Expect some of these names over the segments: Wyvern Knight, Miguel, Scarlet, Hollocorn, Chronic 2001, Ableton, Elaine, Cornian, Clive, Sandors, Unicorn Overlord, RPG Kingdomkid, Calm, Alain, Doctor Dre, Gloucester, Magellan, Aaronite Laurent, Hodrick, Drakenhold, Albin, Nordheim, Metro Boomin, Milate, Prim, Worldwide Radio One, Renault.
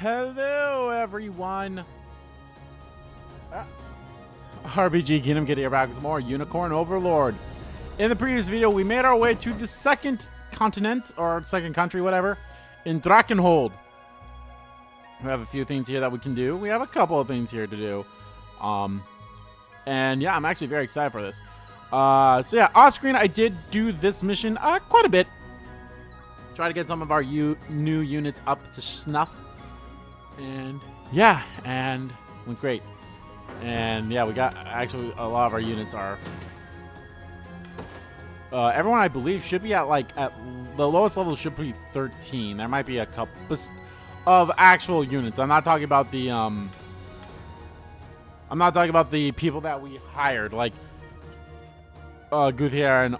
Hello, everyone. RPG Kingdomkid here back with more Unicorn Overlord. In the previous video, we made our way to the second continent, or second country, whatever, in Drakenhold. We have a few things here that we can do. We have a couple of things here to do. And yeah, I'm actually very excited for this. So yeah, off screen, I did do this mission quite a bit. Try to get some of our new units up to snuff. And yeah, and went great. And yeah, we got actually a lot of our units are. Everyone I believe should be at the lowest level should be 13. There might be a couple of actual units. I'm not talking about the I'm not talking about the people that we hired, like Gauthier and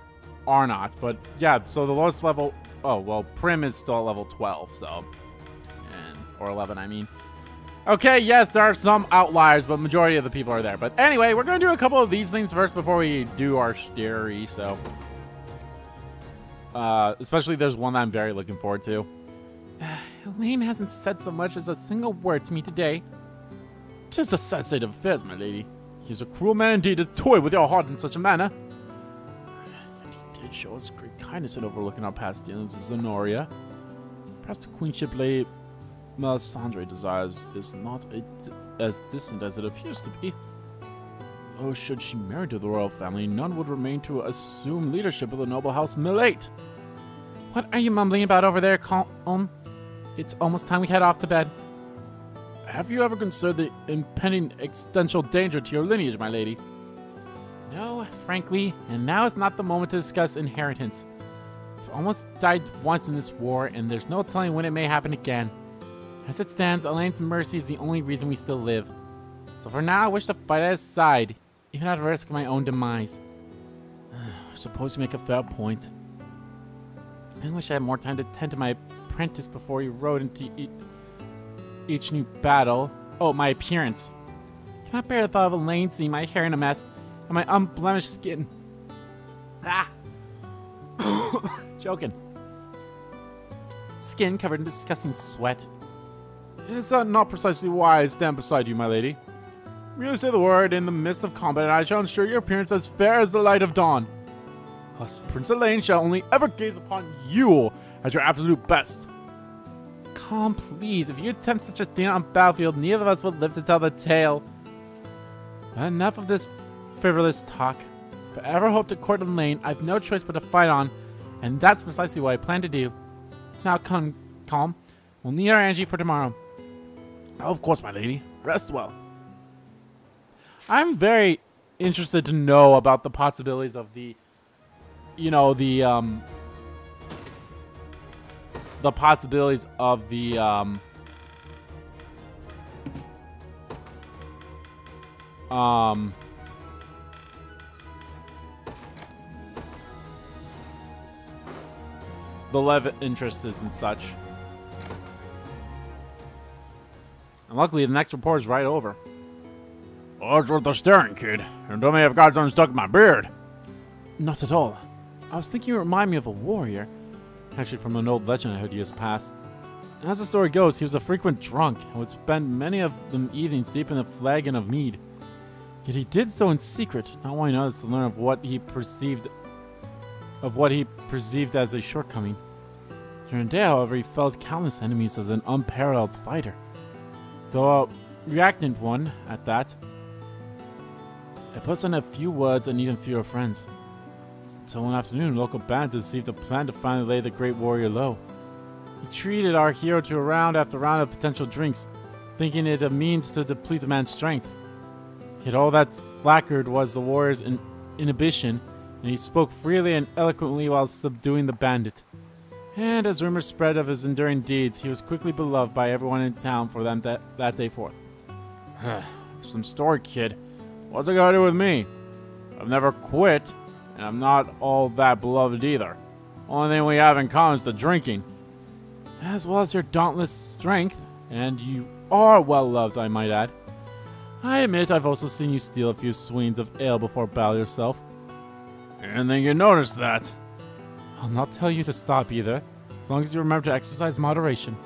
Arnott. But yeah, so the lowest level. Oh well, Prim is still at level 12, so. Or 11, I mean. Okay, yes, there are some outliers, but majority of the people are there. But anyway, we're going to do a couple of these things first before we do our theory, so. Especially there's one that I'm very looking forward to. Elaine hasn't said so much as a single word to me today. Just a sensitive affairs, my lady. He's a cruel man indeed to toy with your heart in such a manner. He did show us great kindness in overlooking our past dealings with Zenoira. Perhaps the queenship lay Melisandre desires is not as distant as it appears to be. Though should she marry to the royal family, none would remain to assume leadership of the noble house Milate. What are you mumbling about over there, Calm? It's almost time we head off to bed. Have you ever considered the impending existential danger to your lineage, my lady? No, frankly, and now is not the moment to discuss inheritance. I've almost died once in this war, and there's no telling when it may happen again. As it stands, Alain's mercy is the only reason we still live. So for now, I wish to fight at his side, even at risk of my own demise. I suppose you make a fair point. I wish I had more time to tend to my apprentice before he rode into each new battle. Oh, my appearance. I cannot bear the thought of Alain seeing my hair in a mess and my unblemished skin. Ah! Joking. Skin covered in disgusting sweat. Is that not precisely why I stand beside you, my lady? Merely say the word in the midst of combat, and I shall ensure your appearance as fair as the light of dawn. Thus, Prince Elaine shall only ever gaze upon you as your absolute best. Calm, please. If you attempt such a thing on battlefield, neither of us will live to tell the tale. Enough of this frivolous talk. If I ever hope to court Elaine, I've no choice but to fight on, and that's precisely what I plan to do. Now, come, Calm. We'll need our energy for tomorrow. Oh, of course, my lady. Rest well. I'm very interested to know about the possibilities of the, you know, the possibilities of the, the love interests and such. And luckily, the next report is right over. Large worth of staring, kid. And don't may have got something stuck in my beard. Not at all. I was thinking you remind me of a warrior. Actually, from an old legend I heard years past. As the story goes, he was a frequent drunk and would spend many of the evenings deep in the flagon of mead. Yet he did so in secret, not wanting others to learn of what he perceived as a shortcoming. During the day, however, he felled countless enemies as an unparalleled fighter. Though a reactant one at that, I put on a few words and even fewer friends. Until one afternoon, local band conceived a plan to finally lay the great warrior low. He treated our hero to a round after round of potential drinks, thinking it a means to deplete the man's strength. Yet all that slackered was the warrior's inhibition, and he spoke freely and eloquently while subduing the bandit. And as rumors spread of his enduring deeds, he was quickly beloved by everyone in town for them that day forth. Some story, kid. What's it got to do with me? I've never quit, and I'm not all that beloved either. Only thing we have in common is the drinking. As well as your dauntless strength, and you are well loved, I might add. I admit I've also seen you steal a few sweens of ale before battle yourself. And then you noticed that. I'll not tell you to stop either, as long as you remember to exercise moderation.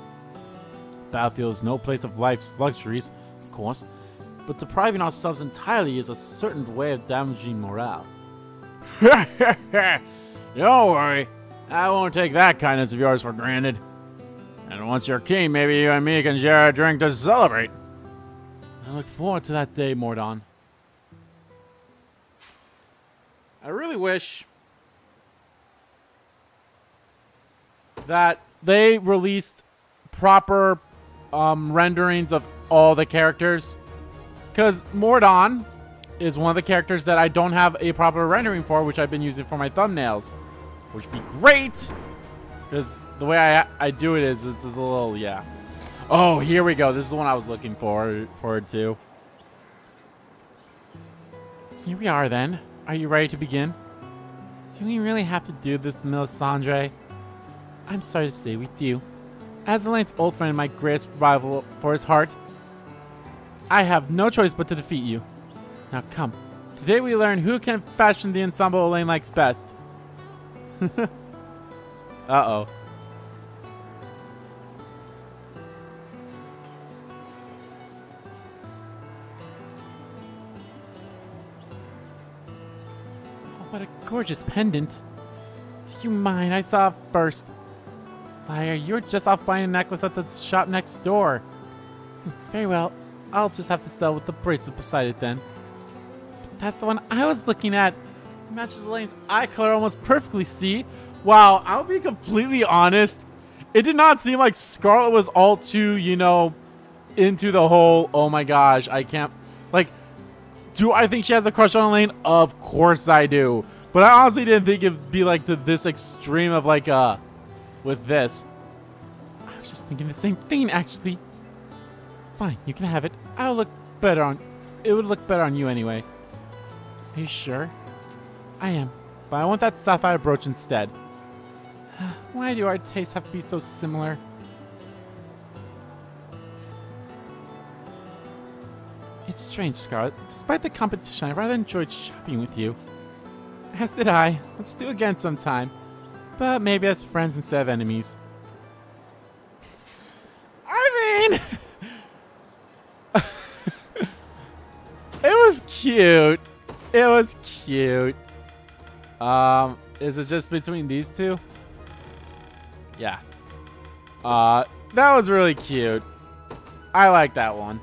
battlefields, no place of life's luxuries, of course, but depriving ourselves entirely is a certain way of damaging morale. Don't worry, I won't take that kindness of yours for granted. And once you're king, maybe you and me can share a drink to celebrate. I look forward to that day, Mordon. I really wish that they released proper renderings of all the characters, because Mordon is one of the characters that I don't have a proper rendering for, which I've been using for my thumbnails, which would be great, because the way I do it is a little, yeah. Oh, here we go. This is the one I was looking forward to. Here we are then. Are you ready to begin? Do we really have to do this, Melisandre? I'm sorry to say we do. As Elaine's old friend and my greatest rival for his heart, I have no choice but to defeat you. Now come. Today we learn who can fashion the ensemble Elaine likes best. Uh-oh. What a gorgeous pendant. Do you mind? I saw it first. Liar, you were just off buying a necklace at the shop next door. Very well. I'll just have to sell with the bracelet beside it then. But that's the one I was looking at. It matches Elaine's eye color almost perfectly, see? Wow, I'll be completely honest. It did not seem like Scarlet was all too, you know, into the whole, oh my gosh, I can't. Like, do I think she has a crush on Elaine? Of course I do. But I honestly didn't think it'd be like this extreme of like, with this. I was just thinking the same thing, actually. Fine, you can have it. It would look better on you anyway. Are you sure? I am. But I want that sapphire brooch instead. Why do our tastes have to be so similar? It's strange, Scarlet. Despite the competition, I rather enjoyed shopping with you. As did I. Let's do it again sometime. But maybe as friends instead of enemies. I mean... It was cute. It was cute. Is it just between these two? Yeah. That was really cute. I like that one.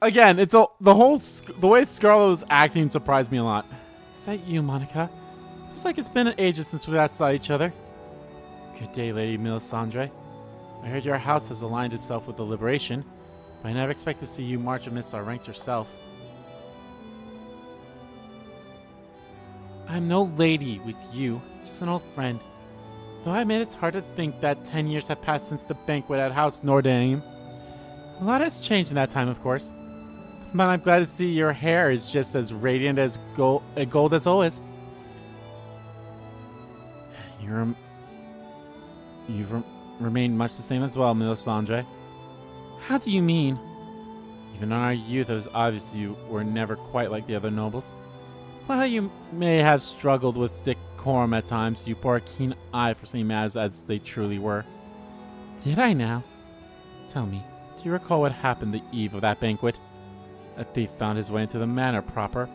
Again, it's the way Scarlet was acting surprised me a lot. Is that you, Monica? It's like it's been ages since we last saw each other. Good day, Lady Melisandre. I heard your house has aligned itself with the Liberation, but I never expected to see you march amidst our ranks yourself. I'm no lady with you, just an old friend. Though I admit it's hard to think that 10 years have passed since the banquet at House Nordheim. A lot has changed in that time, of course. But I'm glad to see your hair is just as radiant as gold as always. You've remained much the same as well, Melisandre. How do you mean? Even in our youth, it was obvious you were never quite like the other nobles. While you may have struggled with decorum at times, you bore a keen eye for seeing matters as they truly were. Did I now? Tell me, do you recall what happened the eve of that banquet? A thief found his way into the manor proper,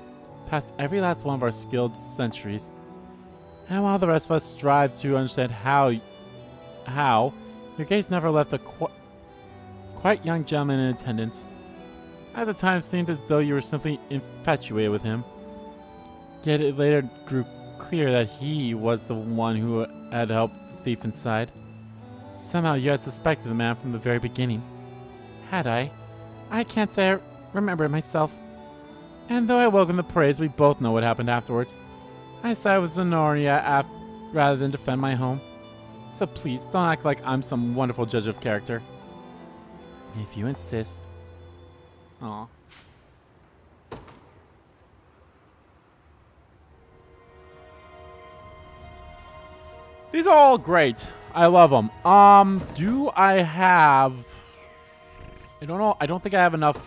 past every last one of our skilled sentries, and while the rest of us strive to understand how your gaze never left a quite young gentleman in attendance. At the time, it seemed as though you were simply infatuated with him. Yet it later grew clear that he was the one who had helped the thief inside. Somehow you had suspected the man from the very beginning. Had I? I can't say I remember it myself. And though I welcome the praise, we both know what happened afterwards. I sided with Zenoira rather than defend my home. So please, don't act like I'm some wonderful judge of character. If you insist. Aw. These are all great. I love them. Do I have... I don't know. I don't think I have enough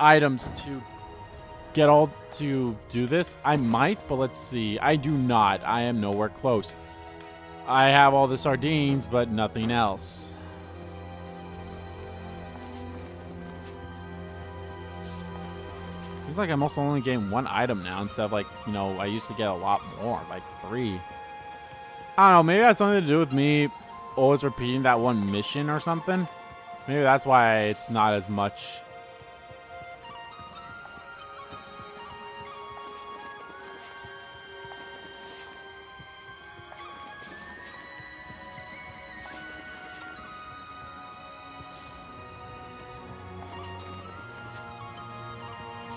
items to get all to do this? I might, but let's see. I do not. I am nowhere close. I have all the sardines, but nothing else. Seems like I'm also only getting one item now instead of, like, you know, I used to get a lot more, like 3. I don't know, maybe that's something to do with me always repeating that one mission or something. Maybe that's why it's not as much.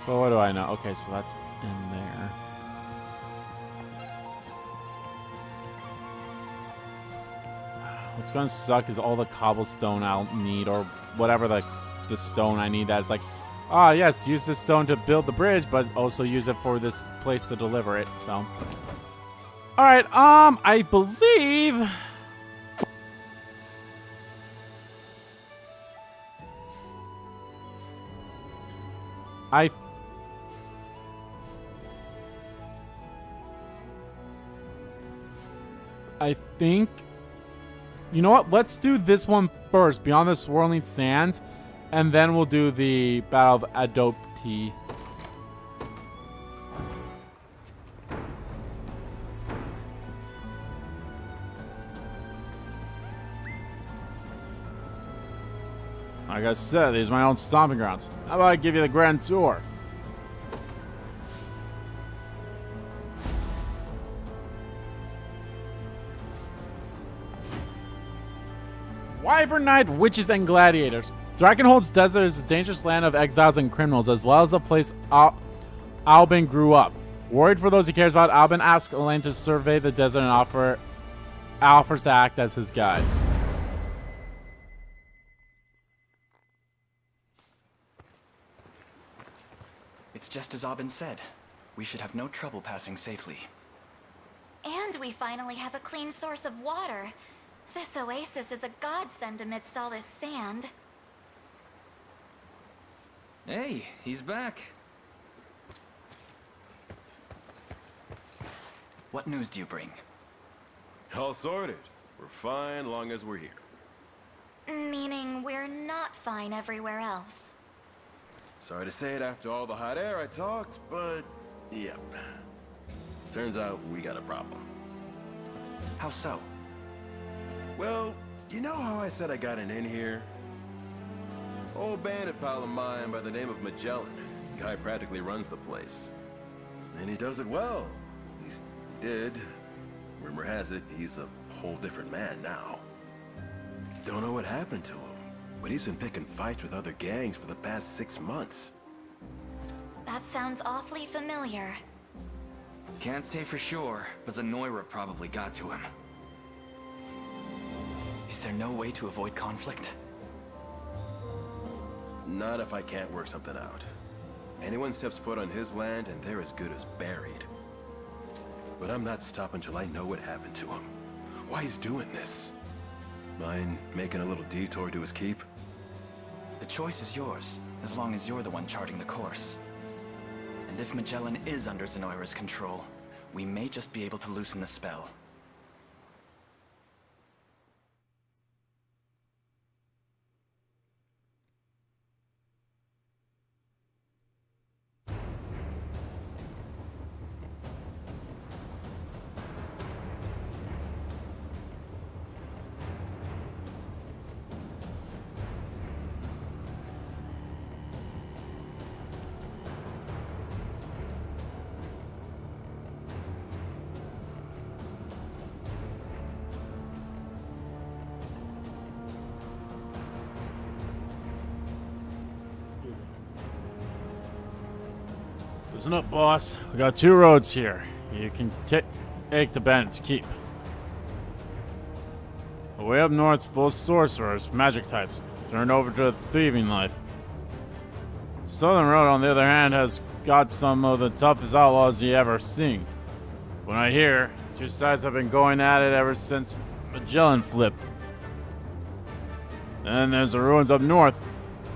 Well, what do I know? Okay, so that's in there. What's gonna suck is all the cobblestone I'll need, or whatever the stone I need. That's like, ah, yes, use this stone to build the bridge, but also use it for this place to deliver it. So, all right, I believe. I think, you know what, let's do this one first, Beyond the Swirling Sands, and then we'll do the Battle of Adopti. Like I said, these are my own stomping grounds. How about I give you the grand tour? Wyvern Knight, witches, and gladiators. Drakenhold's desert is a dangerous land of exiles and criminals, as well as the place Albin grew up. Worried for those he cares about, Albin asks Elaine to survey the desert and offers to act as his guide. It's just as Albin said. We should have no trouble passing safely. And we finally have a clean source of water. This oasis is a godsend amidst all this sand. Hey, he's back. What news do you bring? All sorted. We're fine long as we're here. Meaning we're not fine everywhere else. Sorry to say it after all the hot air I talked, but yep. Turns out we got a problem. How so? Well, you know how I said I got an in here? Old bandit pal of mine by the name of Magellan. Guy practically runs the place. And he does it well. At least he did. Rumor has it, he's a whole different man now. Don't know what happened to him, but he's been picking fights with other gangs for the past 6 months. That sounds awfully familiar. Can't say for sure, but Zenoira probably got to him. Is there no way to avoid conflict? Not if I can't work something out. Anyone steps foot on his land and they're as good as buried. But I'm not stopping till I know what happened to him. Why he's doing this? Mind making a little detour to his keep? The choice is yours, as long as you're the one charting the course. And if Magellan is under Zenoira's control, we may just be able to loosen the spell. Listen up, boss. We got 2 roads here. You can take the bandits' keep. The way up north's full of sorcerers, magic types, turned over to thieving life. Southern Road, on the other hand, has got some of the toughest outlaws you ever seen. When I hear, 2 sides have been going at it ever since Magellan flipped. Then there's the ruins up north,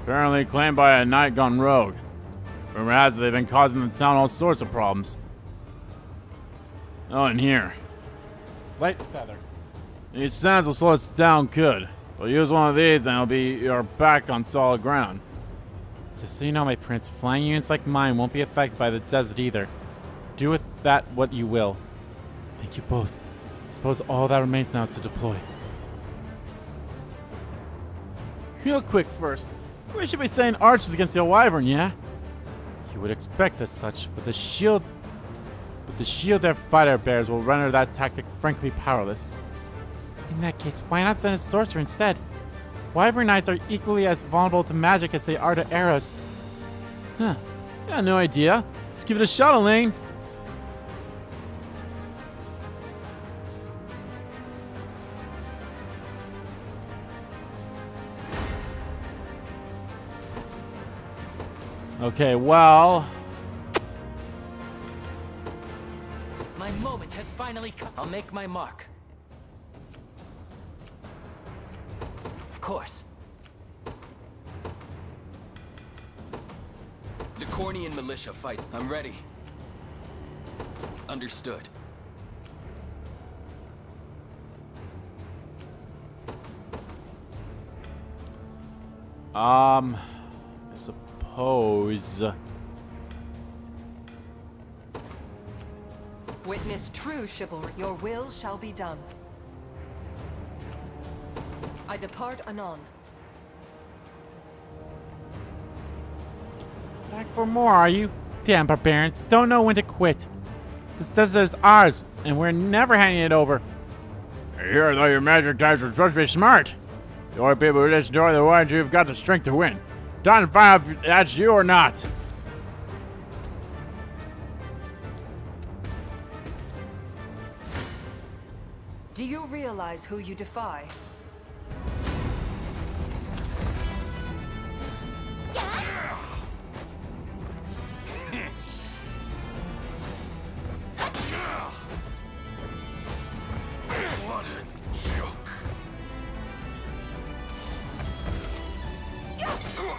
apparently claimed by a knight gone rogue. Rumor has it they've been causing the town all sorts of problems. Oh, and here. Light feather. These sounds will slow us down good. We'll use one of these and it'll be your back on solid ground. Just so you know, my prince, flying units like mine won't be affected by the desert either. Do with that what you will. Thank you both. I suppose all that remains now is to deploy. Real quick first, we should be sending archers against the Wyvern, yeah? You would expect as such, but the shield their fighter bears will render that tactic frankly powerless. In that case, why not send a sorcerer instead? Wyvern Knights are equally as vulnerable to magic as they are to arrows. Huh, yeah, no idea. Let's give it a shot, Elaine. Okay, well... my moment has finally come. I'll make my mark. Of course. The Cornian militia fights. I'm ready. Understood. Pose. Witness true chivalry. Your will shall be done. I depart anon. Back for more, are you? Damn barbarians, don't know when to quit. This desert is ours, and we're never handing it over. Here, though your magic types are supposed to be smart. The only people who listen to are the ones who've got the strength to win. Don't find out if that's you or not. Do you realize who you defy? Yeah. What a joke. Yeah.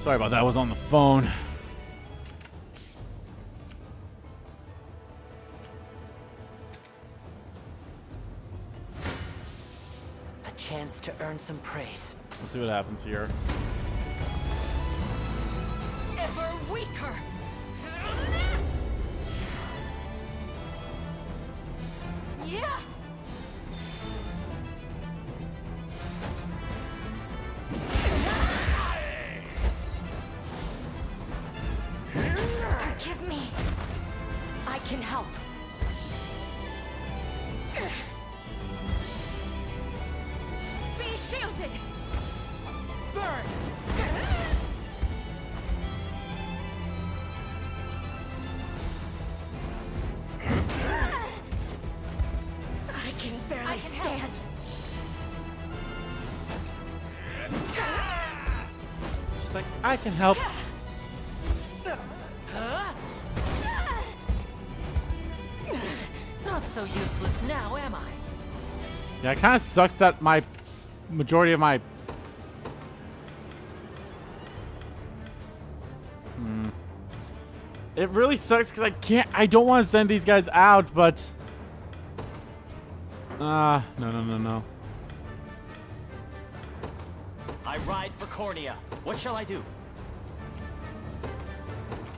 Sorry about that, I was on the phone. A chance to earn some praise. Let's see what happens here. Ever weaker. Yeah. I can help. Not so useless now, am I? Yeah, it kind of sucks that my majority of my It really sucks because I don't want to send these guys out, but no. I ride for Cornia. What shall I do?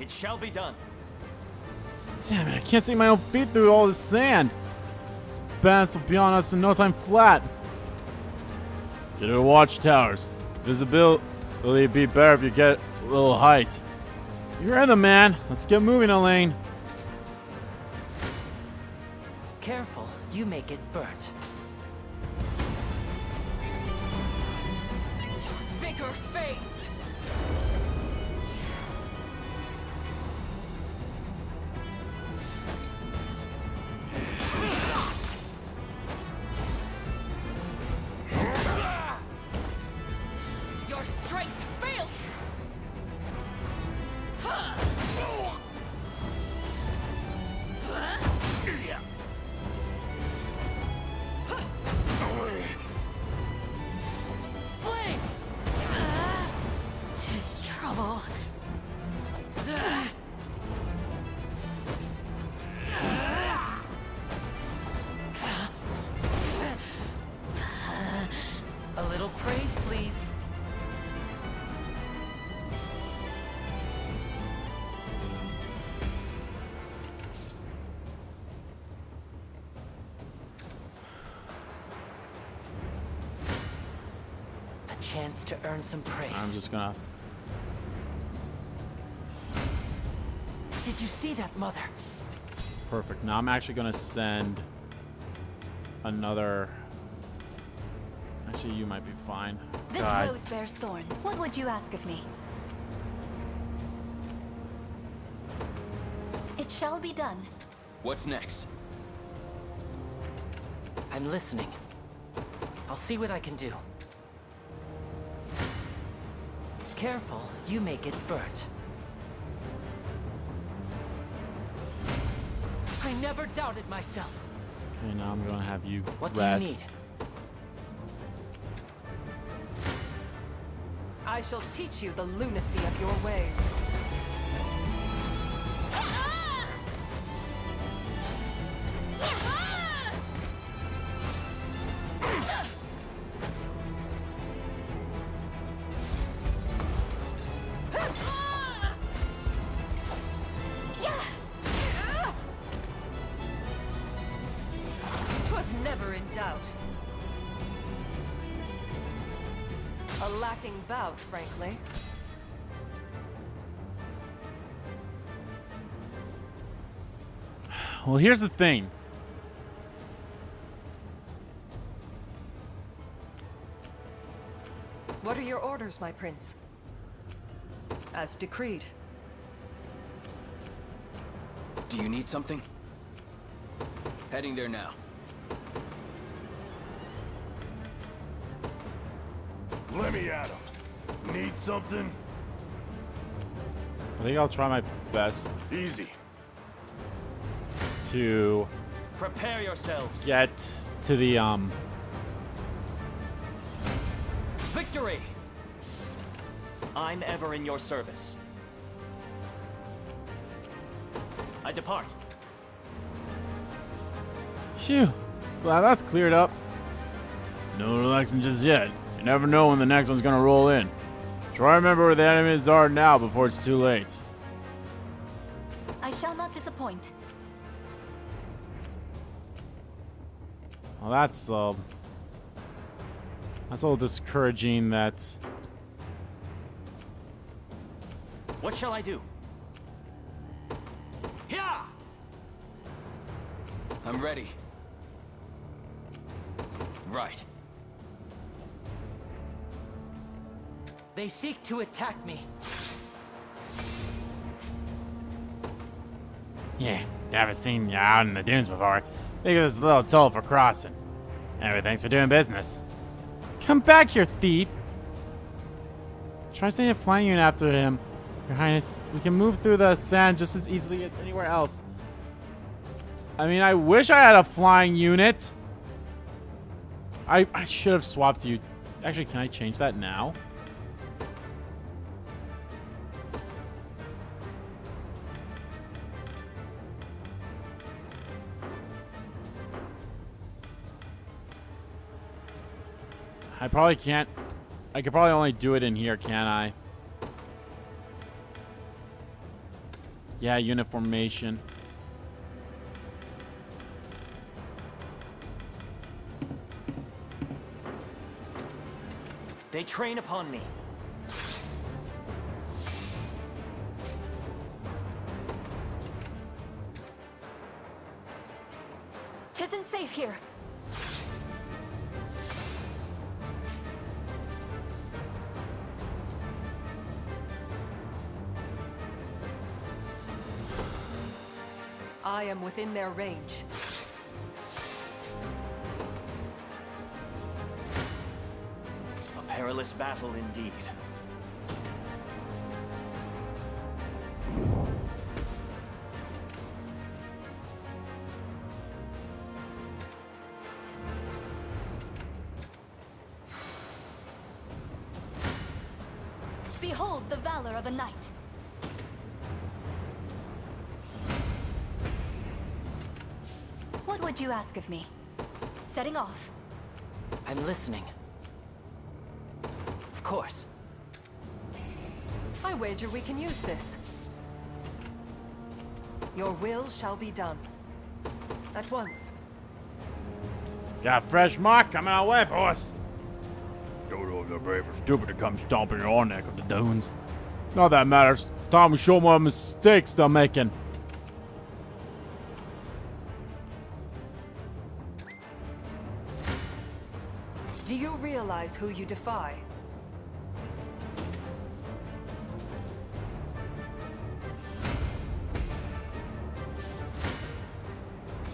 It shall be done. Damn it, I can't see my own feet through all this sand. This bass will be on us in no time flat. Get to the watchtowers. Visibility be better if you get a little height. You're in the man. Let's get moving, Elaine. Careful, you may get burnt. Your vigor fades! Chance to earn some praise. I'm just gonna... Did you see that, Mother? Perfect. Now I'm actually gonna send another... Actually, you might be fine. This rose bears thorns. What would you ask of me? It shall be done. What's next? I'm listening. I'll see what I can do. Careful, you may get burnt. I never doubted myself. Okay, now I'm gonna have you rest. What do you need? I shall teach you the lunacy of your ways. About, frankly. Well, here's the thing. What are your orders, my prince? As decreed. Do you need something? Heading there now. Let me at him. Need something? I think I'll try my best. Easy. To prepare yourselves. Get to the victory. I'm ever in your service. I depart. Phew. Glad that's cleared up. No relaxing just yet. You never know when the next one's gonna roll in. Try to remember where the enemies are now before it's too late. I shall not disappoint. Well, that's a little discouraging. That. What shall I do? Yeah. I'm ready. Right. They seek to attack me. Yeah, never seen you out in the dunes before. Think of this little toll for crossing. Anyway, thanks for doing business. Come back here, thief. Try sending a flying unit after him, Your Highness. We can move through the sand just as easily as anywhere else. I mean, I wish I had a flying unit. I should have swapped you. Actually, can I change that now? I probably can't. I could probably only do it in here, can I? Yeah, unit formation. They train upon me. 'Tisn't safe here. I am within their range. A perilous battle indeed. Behold the valor of a knight. What would you ask of me? Setting off. I'm listening. Of course. I wager we can use this. Your will shall be done. At once. Got a fresh mark coming our way, boys. Dodos are brave or stupid to come stomping your neck of the dunes. Not that matters. Time will show more mistakes they're making. Do you realize who you defy?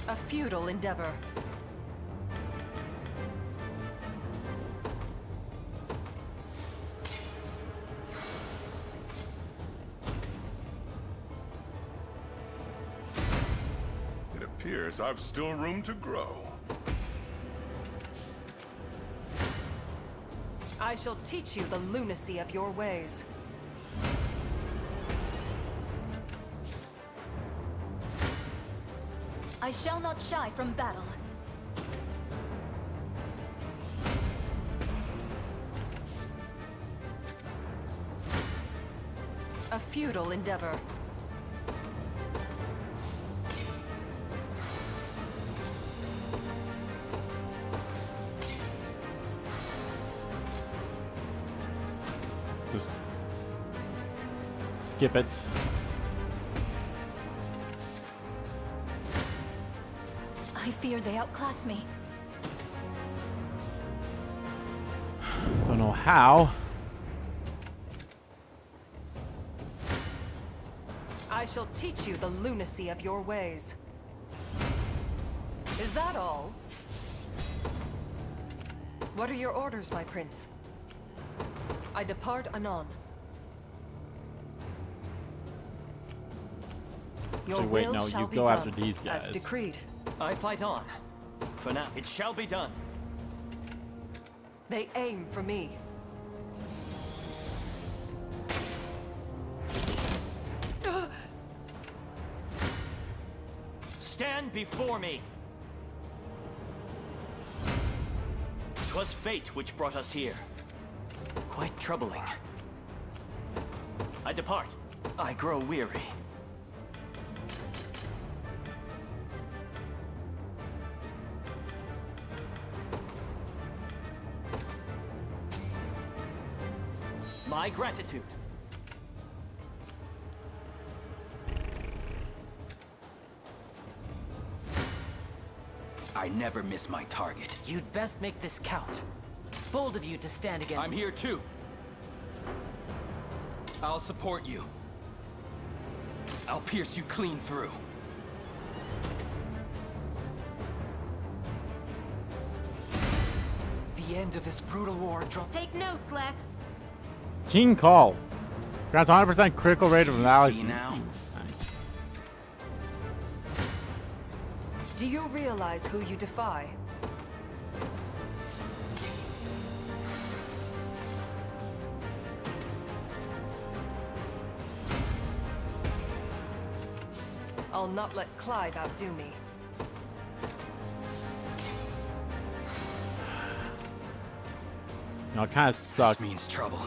A futile endeavor. It appears I've still room to grow. I shall teach you the lunacy of your ways. I shall not shy from battle. A futile endeavor. Just skip it. I fear they outclass me. Don't know how. I shall teach you the lunacy of your ways. Is that all? What are your orders, my prince? I depart anon. Your so wait, no, you go after these guys. As decreed. I fight on. For now, it shall be done. They aim for me. Stand before me. 'Twas fate which brought us here. Quite troubling. I depart. I grow weary. My gratitude. I never miss my target. You'd best make this count. Bold of you to stand against me. I'm here too. I'll support you. I'll pierce you clean through. The end of this brutal war drops. Take notes, Lex. King Call. Grants 100% critical rate of analysis. Now. Nice. Do you realize who you defy? I'll not let Clive outdo me. No, it kind of sucks. This means trouble.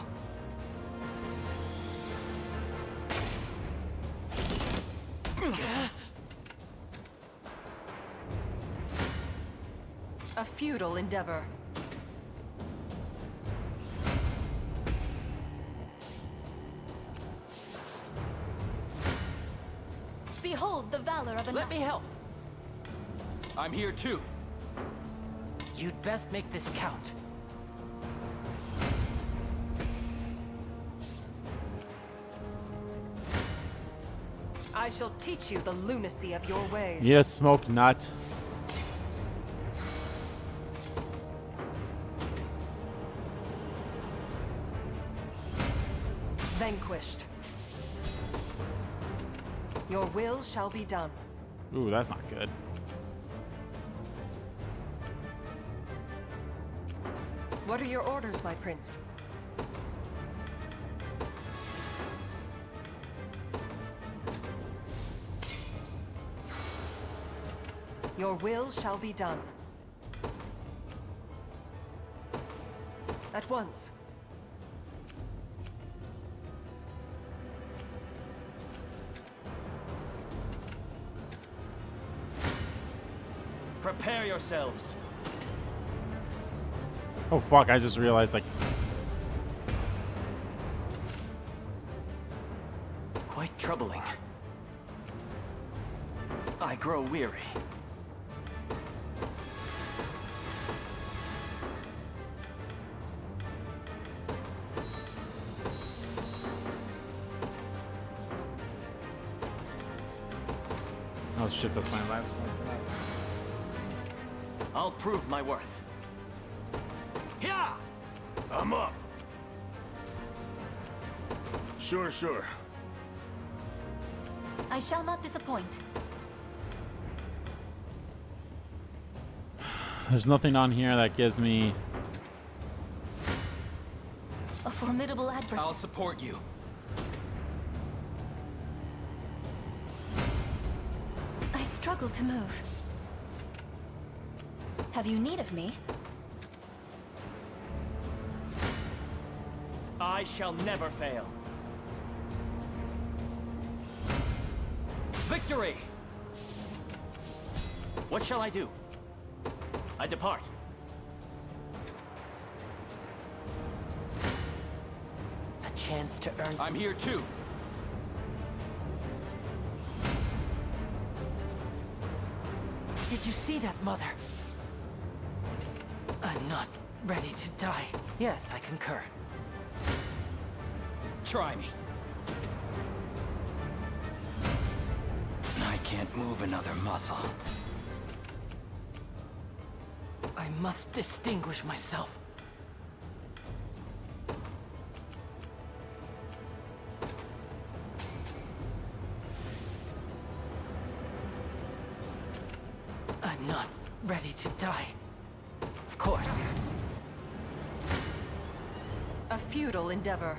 A futile endeavor. Behold the valor of a knight. Let me help. I'm here too. You'd best make this count. I shall teach you the lunacy of your ways. Yes, smoke nut. Vanquished. Your will shall be done. Ooh, that's not good. What are your orders, my prince? Your will shall be done. At once. Prepare yourselves. Oh fuck, I just realized like quite troubling. I grow weary. Oh shit, that's my last one. I'll prove my worth. Yeah, I'm up. Sure, sure. I shall not disappoint. There's nothing on here that gives me a formidable adversary. I'll support you. I struggle to move. Have you need of me? I shall never fail. Victory! What shall I do? I depart. A chance to earn some... I'm here too. Did you see that, mother? I'm not ready to die. Yes, I concur. Try me. I can't move another muscle. I must distinguish myself. I'm not ready to die. Course. A futile endeavor.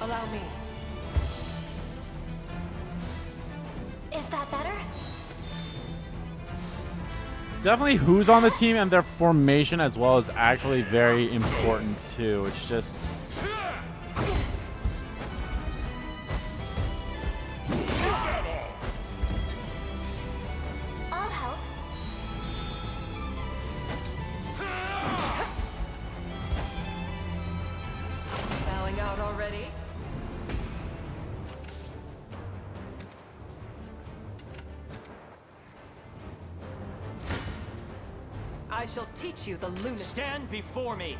Allow me. Is that better? Definitely who's on the team and their formation as well is actually very important too. It's just I shall teach you the lunacy. Stand before me.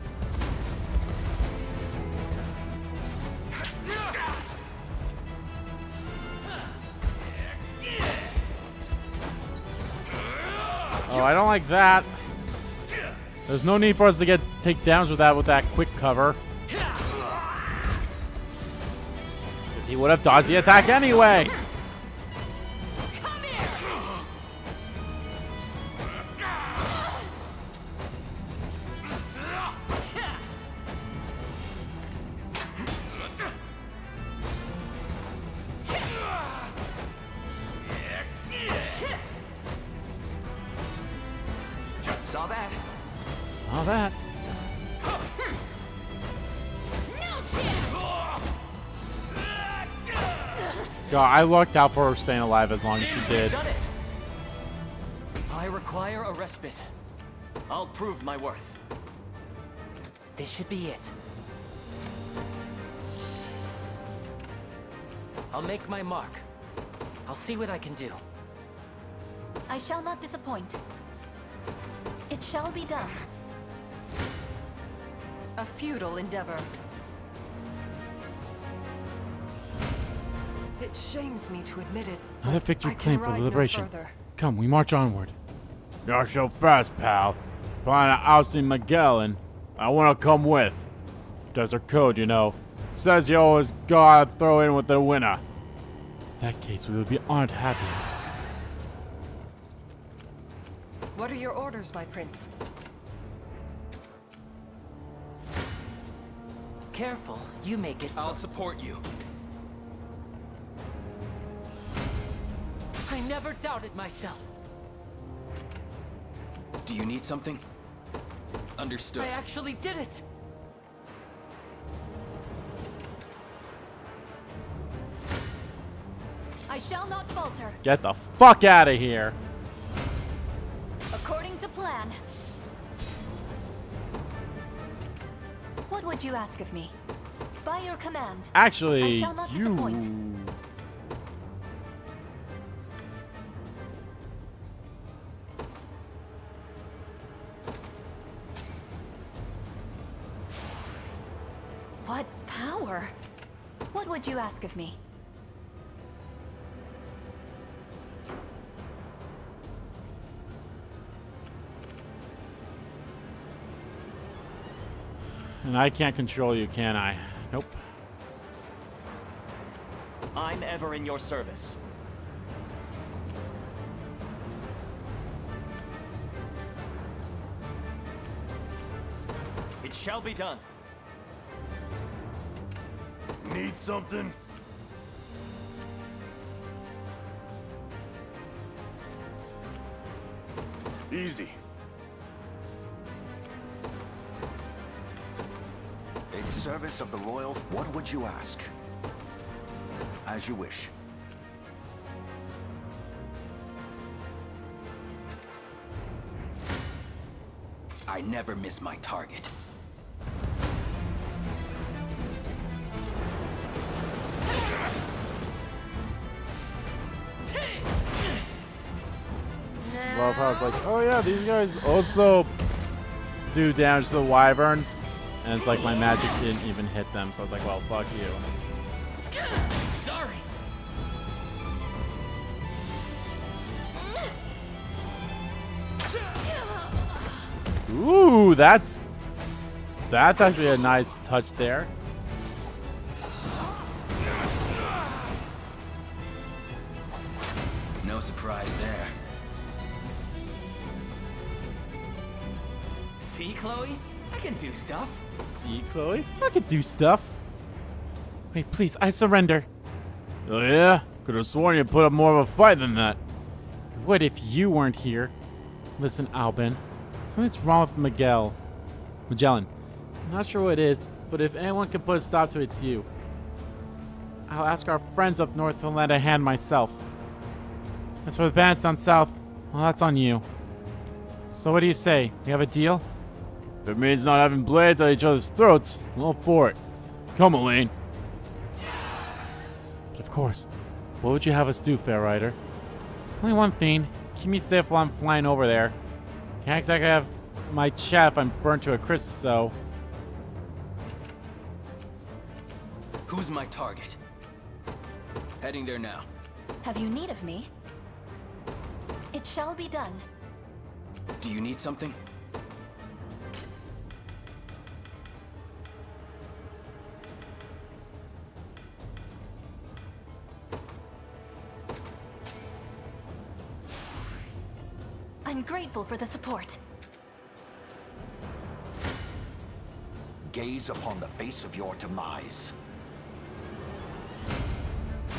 Oh, I don't like that. There's no need for us to get takedowns with that quick cover. Because he would have dodged the attack anyway. Now that. God, I lucked out for her staying alive as long as she did. I require a respite. I'll prove my worth. This should be it. I'll make my mark. I'll see what I can do. I shall not disappoint. It shall be done. A futile endeavor. It shames me to admit it. Another victory claim for the liberation. No, come, we march onward. You're so fast, pal. Plan to ousting Miguel, and I want to come with. There's a code, you know. Says you always gotta throw in with the winner. In that case, we would be honored to have you. What are your orders, my prince? Careful, you make it. I'll support you. I never doubted myself. Do you need something? Understood. I actually did it. I shall not falter. Get the fuck out of here. According to plan. What would you ask of me? By your command. Actually, I shall not disappoint. What power? What would you ask of me? And I can't control you, can I? Nope. I'm ever in your service. It shall be done. Need something? Easy. In service of the loyal, what would you ask? As you wish. I never miss my target. Love how it's like, oh yeah, these guys also do damage to the wyverns. And it's like my magic didn't even hit them, so I was like, well, fuck you. Sorry. Ooh, that's actually a nice touch there. No surprise there. See, Chloe? I can do stuff. See, Chloe? I can do stuff. Wait, please, I surrender. Oh, yeah? Could have sworn you put up more of a fight than that. What if you weren't here? Listen, Albin. Something's wrong with Magellan. I'm not sure what it is, but if anyone can put a stop to it, it's you. I'll ask our friends up north to lend a hand myself. As for the bandits down south, well, that's on you. So what do you say? We have a deal? If it means not having blades at each other's throats, I'm all for it. Come, Elaine. But of course, what would you have us do, fair rider? Only one thing. Keep me safe while I'm flying over there. Can't exactly have my chat if I'm burnt to a crisp, so... Who's my target? Heading there now. Have you need of me? It shall be done. Do you need something? I'm grateful for the support. Gaze upon the face of your demise.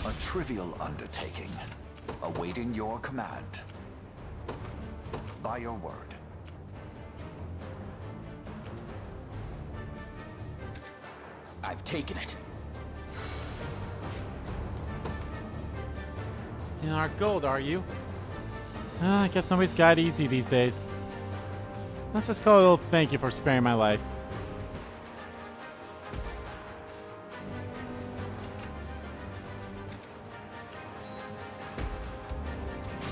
A trivial undertaking, awaiting your command. By your word. I've taken it. Stealing our gold, are you? I guess nobody's got easy these days. Let's just call it a little thank you for sparing my life.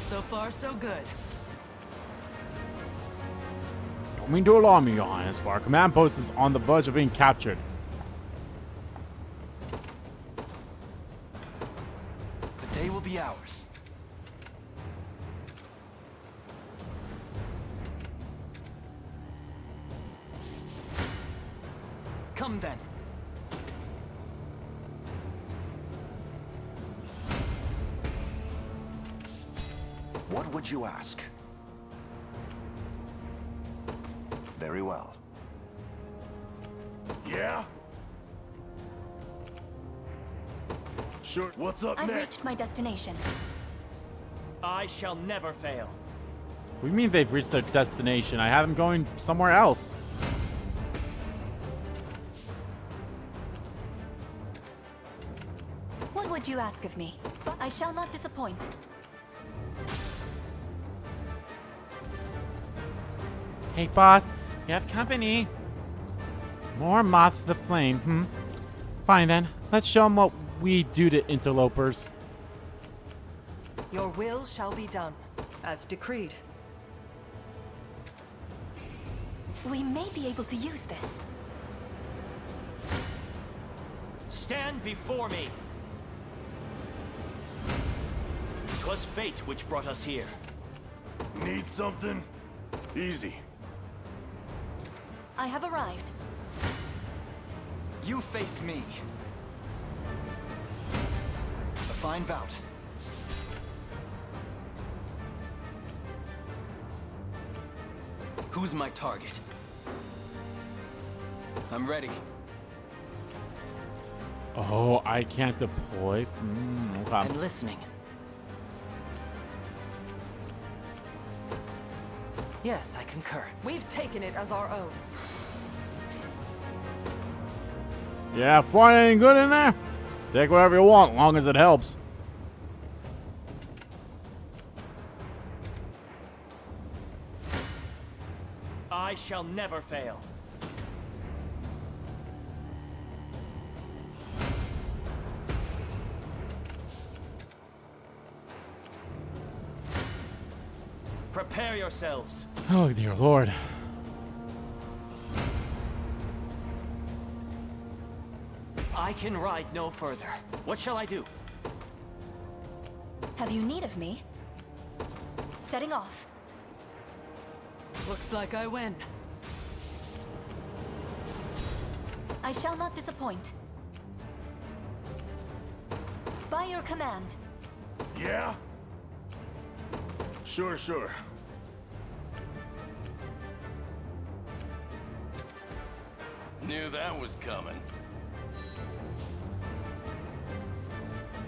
So far, so good. Don't mean to alarm you, Your Highness, but our command post is on the verge of being captured. The day will be ours. Come then. What would you ask? Very well. Yeah? Sure, what's up next? I've reached my destination. I shall never fail. What do you mean they've reached their destination? I have them going somewhere else. What would you ask of me? But I shall not disappoint. Hey, boss, you have company. More moths to the flame, hmm? Fine then, let's show them what we do to interlopers. Your will shall be done, as decreed. We may be able to use this. Stand before me. 'Twas fate which brought us here. Need something? Easy. I have arrived. You face me. A fine bout. Who's my target? I'm ready. Oh, I can't deploy. Okay. I'm listening. Yes, I concur. We've taken it as our own. Yeah, fun ain't good in there. Take whatever you want, long as it helps. I shall never fail. Prepare yourselves. Oh, dear Lord. I can ride no further. What shall I do? Have you need of me? Setting off. Looks like I win. I shall not disappoint. By your command. Yeah? Sure, sure. Knew that was coming.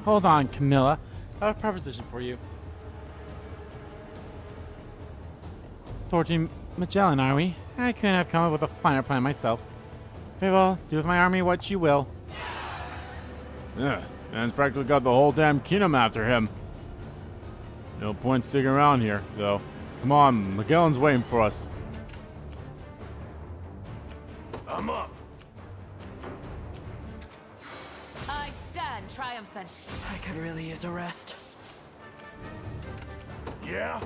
Hold on, Camilla. I have a proposition for you. 14 Magellan, are we? I couldn't have come up with a finer plan myself. Very well, do with my army what you will. Yeah, man's practically got the whole damn kingdom after him. No point sticking around here, though. Come on, Magellan's waiting for us. I'm up. I stand triumphant. I could really use a rest. Yeah?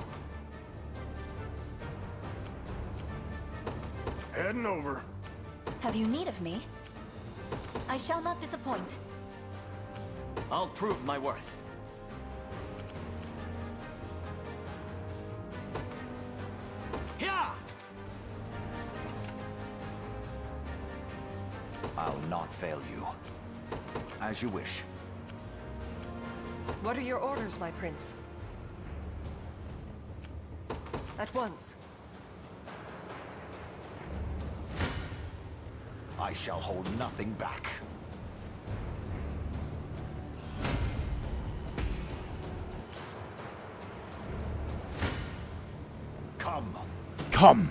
Heading over. Have you need of me? I shall not disappoint. I'll prove my worth. I'll not fail you. As you wish. What are your orders, my prince? At once. I shall hold nothing back. Come. Come.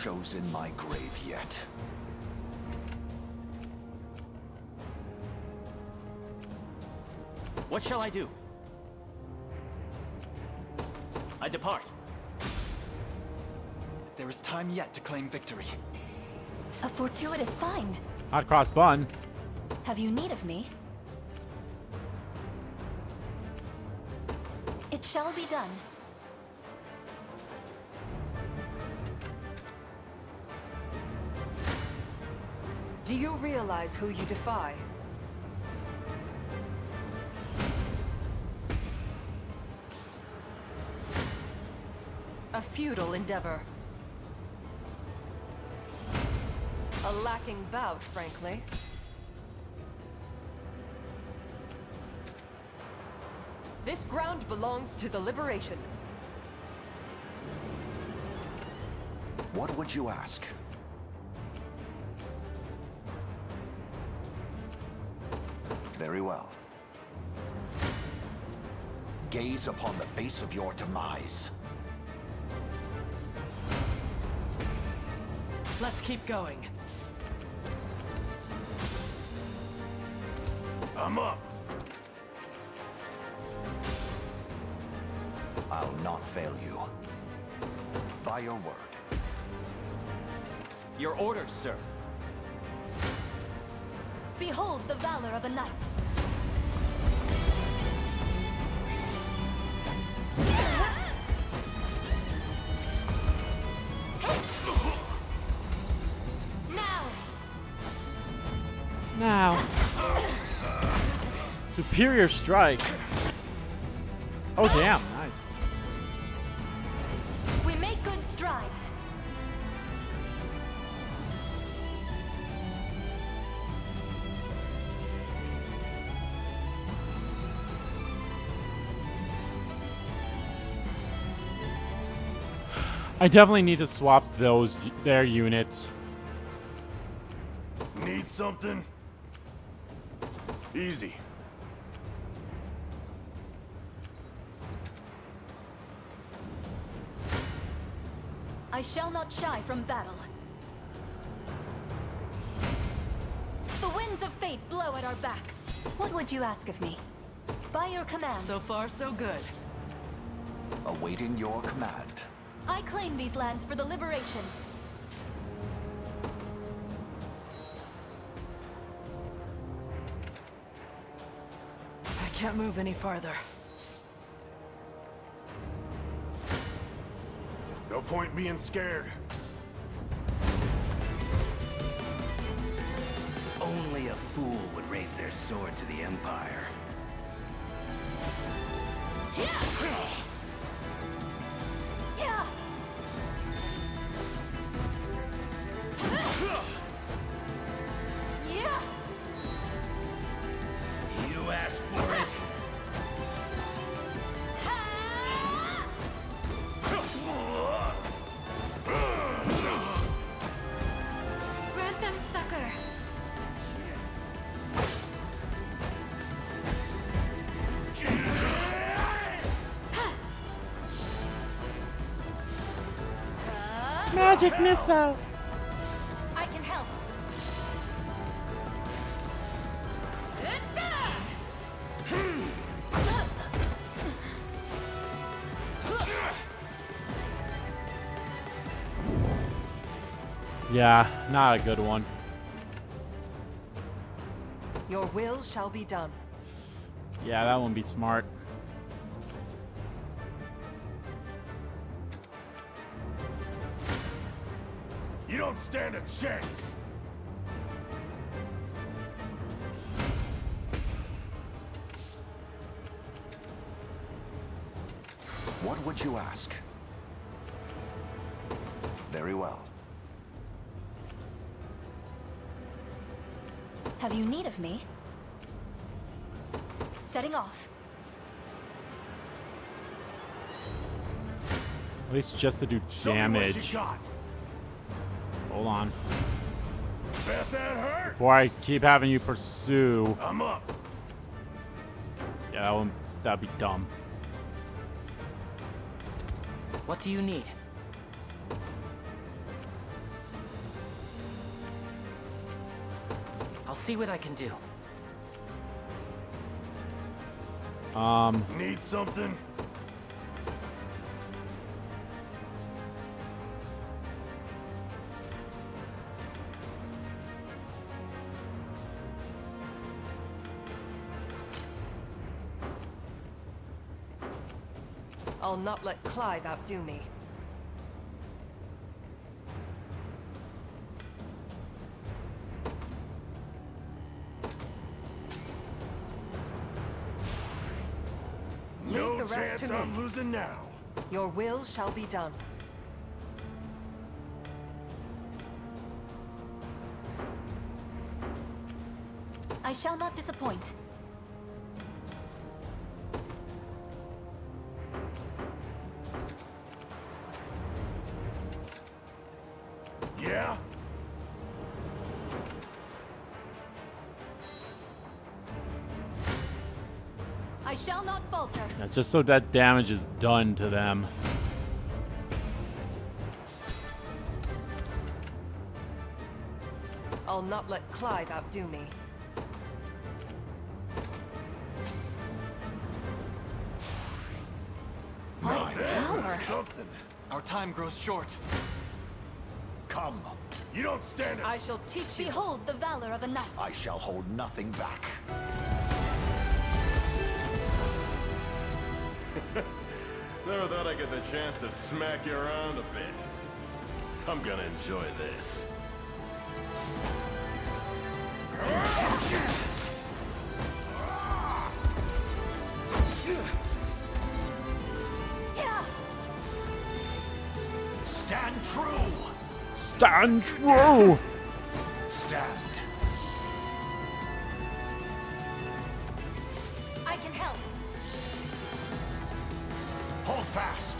chosen my grave yet. What shall I do? I depart. There is time yet to claim victory. A fortuitous find. Hot cross bun. Have you need of me? It shall be done. Do you realize who you defy? A futile endeavor. A lacking bout, frankly. This ground belongs to the liberation. What would you ask? Very well. Gaze upon the face of your demise. Let's keep going. I'm up. I'll not fail you. By your word. Your orders, sir. Behold the valor of a knight. Now. Superior strike. Oh damn, nice. We make good strides. I definitely need to swap their units. Need something? Easy. I shall not shy from battle. The winds of fate blow at our backs. What would you ask of me? By your command. So far, so good. Awaiting your command. I claim these lands for the liberation. I can't move any farther. No point being scared. Only a fool would raise their sword to the Empire. Yeah! Magic missile. I can help. Yeah, not a good one. Your will shall be done. Yeah, that won't be smart. Don't stand a chance. What would you ask? Very well. Have you need of me? Setting off. At least just to do damage. Show me what you got. Hold on. Bet that hurt. Before I keep having you pursue. I'm up. Yeah, that'd be dumb. What do you need? I'll see what I can do. Need something? I'll not let Clive outdo me. No chance I'm losing now. Your will shall be done. I shall not disappoint. Just so that damage is done to them. I'll not let Clive outdo me. My power. Something. Our time grows short. Come, you don't stand it. I shall teach you. Behold the valor of a knight. I shall hold nothing back. Never thought I'd get the chance to smack you around a bit. I'm gonna enjoy this. Stand true! Stand true! Stand. I can help. Hold fast.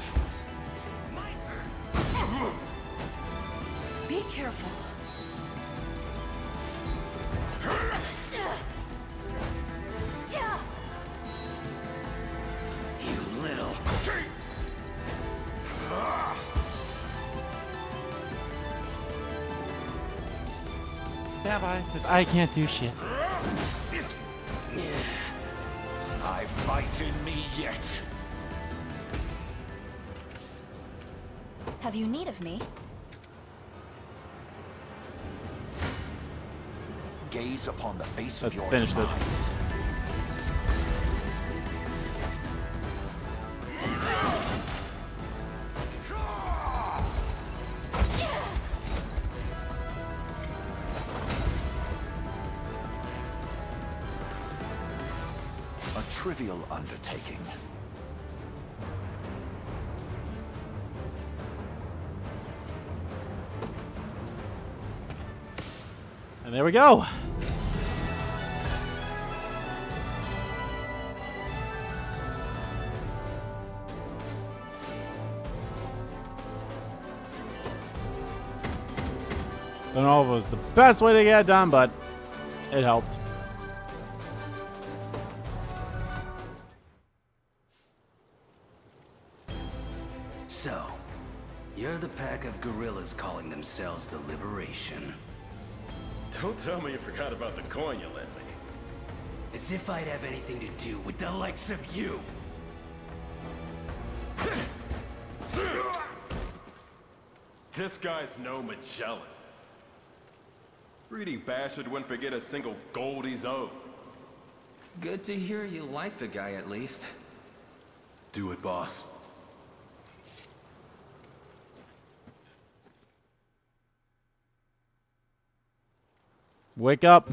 Be careful. You little. Stand by, because I can't do shit. I fight in me yet. Have you need of me? Gaze upon the face of your demise. Let's finish this. A trivial undertaking. And there we go. I don't know if it was the best way to get it done, but it helped. So, you're the pack of gorillas calling themselves the Liberation. Don't tell me you forgot about the coin you lent me. As if I'd have anything to do with the likes of you. This guy's no Magellan. Greedy bastard wouldn't forget a single gold he's owed. Good to hear you like the guy at least. Do it, boss. Wake up.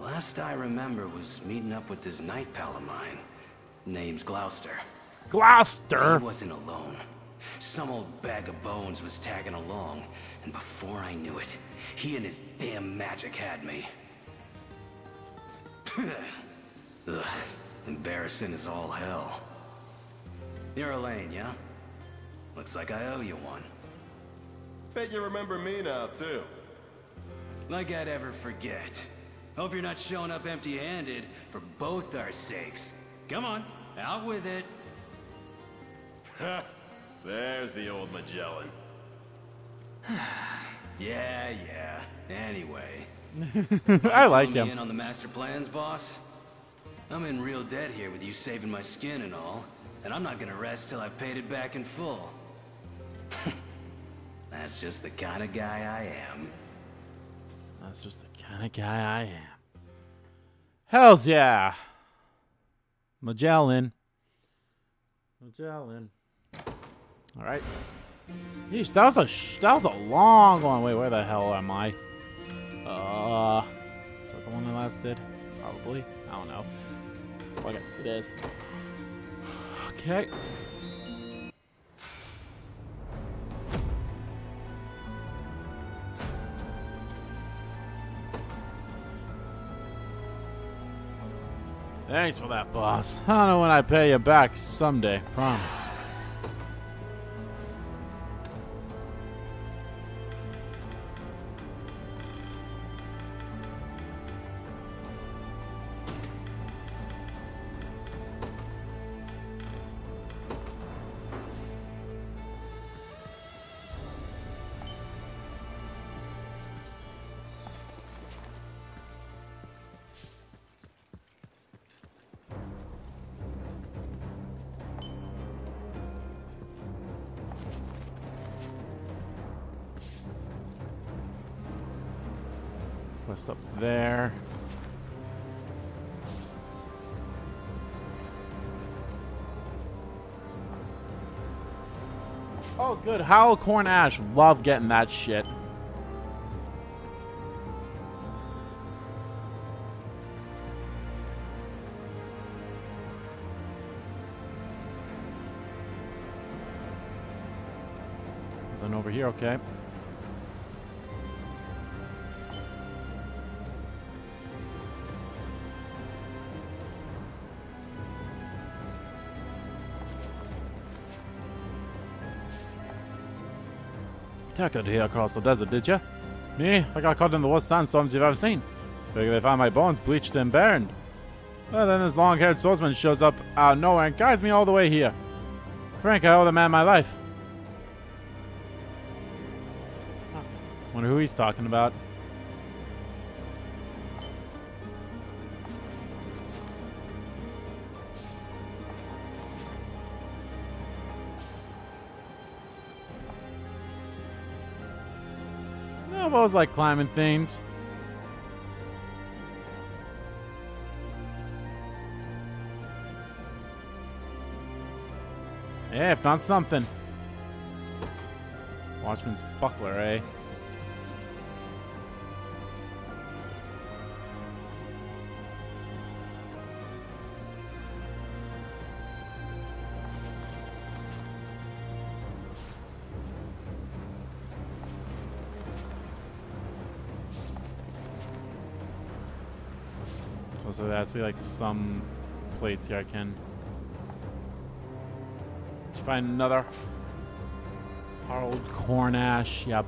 Last I remember was meeting up with this knight pal of mine. Name's Gloucester. Gloucester? He wasn't alone. Some old bag of bones was tagging along, and before I knew it, he and his damn magic had me. Ugh, embarrassing as all hell. You're Elaine, yeah? Looks like I owe you one. Bet you remember me now, too. Like I'd ever forget. Hope you're not showing up empty-handed for both our sakes. Come on, out with it. There's the old Magellan. Yeah, yeah. Anyway. I like him. In on the master plans, boss? I'm in real debt here with you saving my skin and all, and I'm not gonna rest till I've paid it back in full. That's just the kind of guy I am. That's just the kind of guy I am. Hells yeah! Magellan. Magellan. All right. Yeesh, that was a long one. Wait, where the hell am I? Is that the one I last did? Probably. I don't know. Fuck it. It is. Okay. Thanks for that, boss. I don't know when I pay you back someday. Promise. What's up there? Oh, good. Howl corn ash. Love getting that shit. Then over here, okay. Tackled here across the desert, did ya? Me? I got caught in the worst sandstorms you've ever seen. Figure they found my bones bleached and burned. Well, then this long-haired swordsman shows up out of nowhere and guides me all the way here. Frank, I owe the man my life. Wonder who he's talking about. I've always liked climbing things. Yeah, found something. Watchman's buckler, eh? So there has to be like some place here I can. Did you find another Harold Cornash? Yep.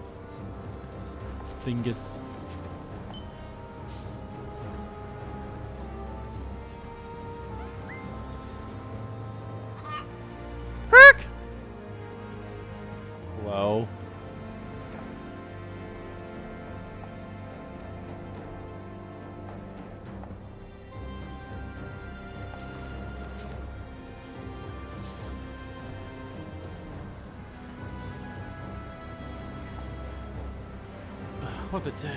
Dingus. Hello. What a day.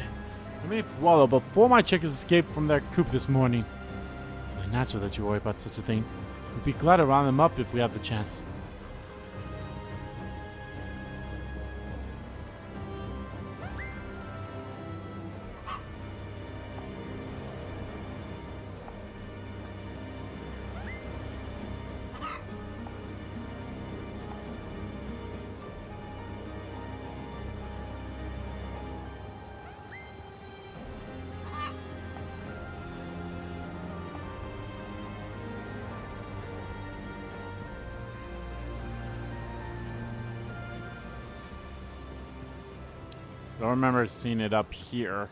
I may wallow, but four of my chickens escaped from their coop this morning. It's only natural that you worry about such a thing. We'd be glad to round them up if we have the chance. I don't remember seeing it up here.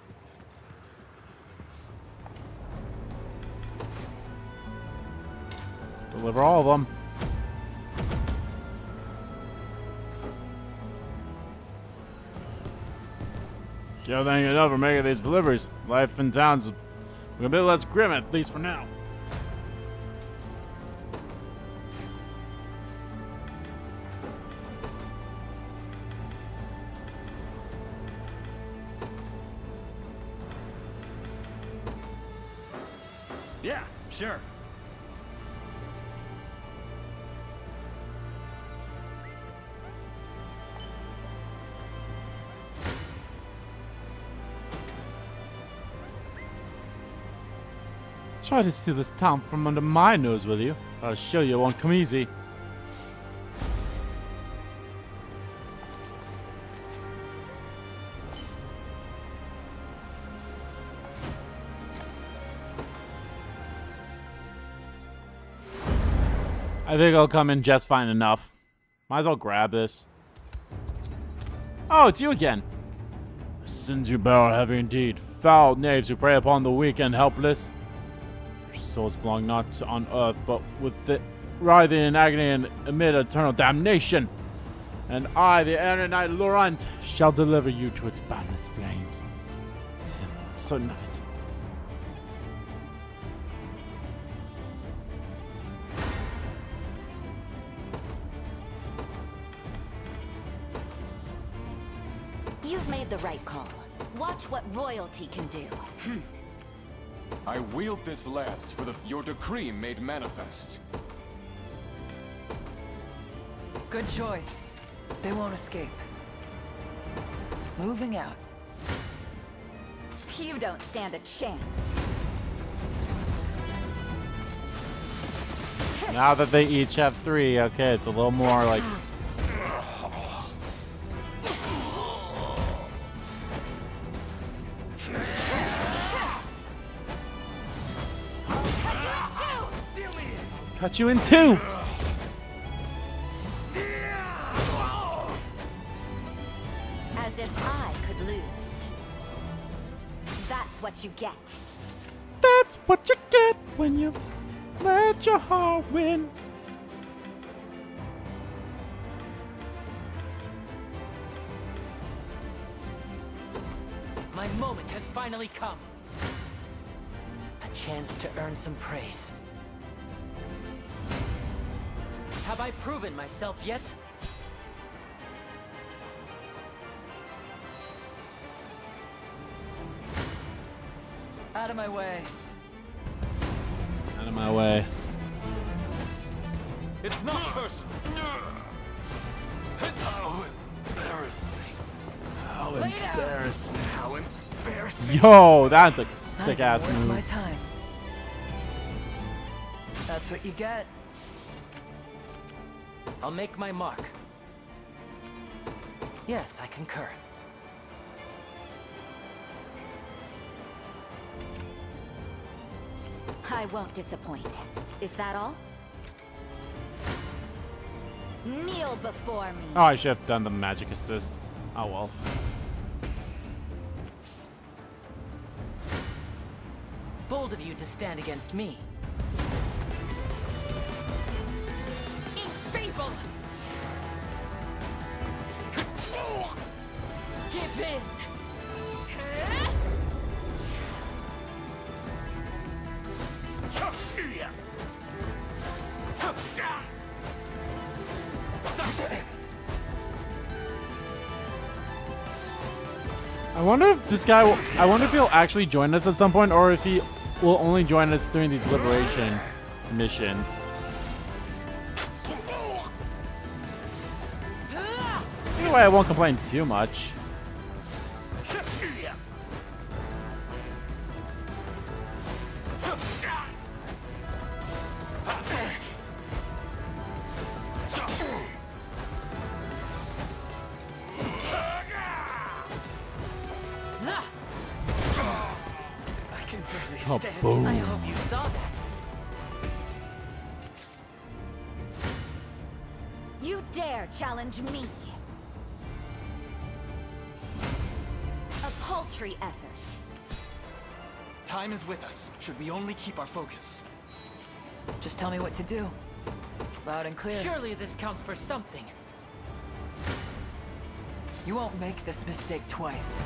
Deliver all of them. Joe, thank you for making these deliveries. Life in town's a bit less grim, at least for now. Yeah, sure. Try to steal this town from under my nose, will you? I'll show you it won't come easy. I think I'll come in just fine enough. Might as well grab this. Oh, it's you again. Sins you bear are heavy indeed. Foul knaves who prey upon the weak and helpless. Your souls belong not on earth, but with it writhing in agony and amid eternal damnation. And I, the Aaronite Laurent, shall deliver you to its boundless flames. I'm certain of it. The right call. Watch what royalty can do. I wield this lance for your decree made manifest. Good choice. They won't escape. Moving out. You don't stand a chance. Now that they each have three, okay, it's a little more like... Cut you in two! As if I could lose. That's what you get. That's what you get when you let your heart win. My moment has finally come. A chance to earn some praise. Have I proven myself yet? Out of my way. Out of my way. It's not personal. How embarrassing. How embarrassing. How embarrassing. Yo, that's a sick ass move. My time. That's what you get. I'll make my mark. Yes, I concur. I won't disappoint. Is that all? Kneel before me. Oh, I should have done the magic assist. Oh well. Bold of you to stand against me. Give in. I wonder if he'll actually join us at some point, or if he will only join us during these liberation missions. Anyway, I won't complain too much. Should we only keep our focus? Just tell me what to do. Loud and clear. Surely this counts for something. You won't make this mistake twice.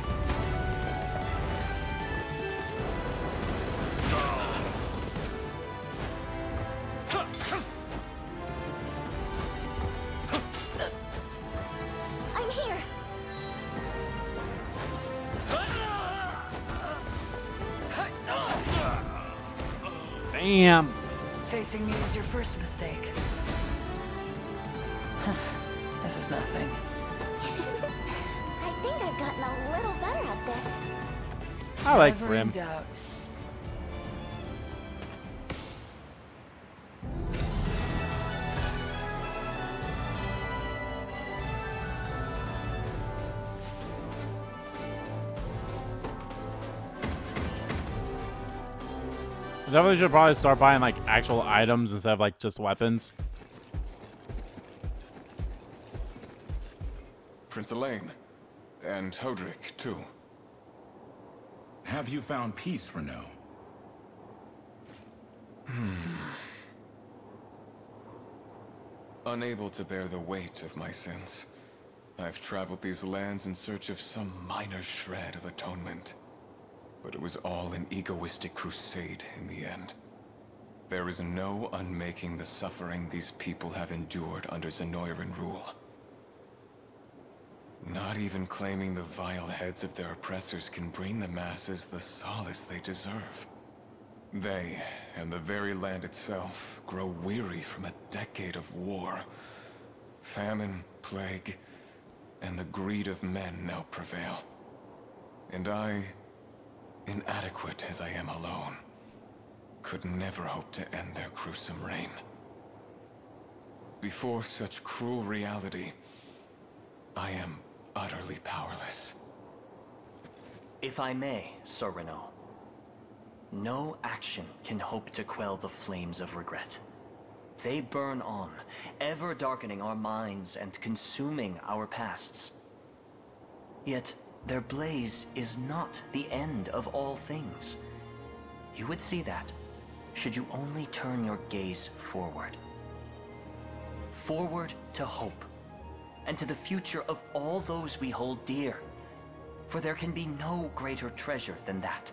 Damn. Facing me was your first mistake. This is nothing. I think I've gotten a little better at this. I like Prim. I definitely should probably start buying like actual items instead of like just weapons. Prince Elaine and Hodrick too. Have you found peace, Renault? Unable to bear the weight of my sins, I've traveled these lands in search of some minor shred of atonement. But it was all an egoistic crusade in the end. There is no unmaking the suffering these people have endured under Zenoiran rule. Not even claiming the vile heads of their oppressors can bring the masses the solace they deserve. They, and the very land itself, grow weary from a decade of war. Famine, plague, and the greed of men now prevail. And I, inadequate as I am alone, could never hope to end their gruesome reign. Before such cruel reality, I am utterly powerless. If I may, Sir Renault, no action can hope to quell the flames of regret. They burn on, ever darkening our minds and consuming our pasts. Yet their blaze is not the end of all things. You would see that, should you only turn your gaze forward. Forward to hope, and to the future of all those we hold dear, for there can be no greater treasure than that.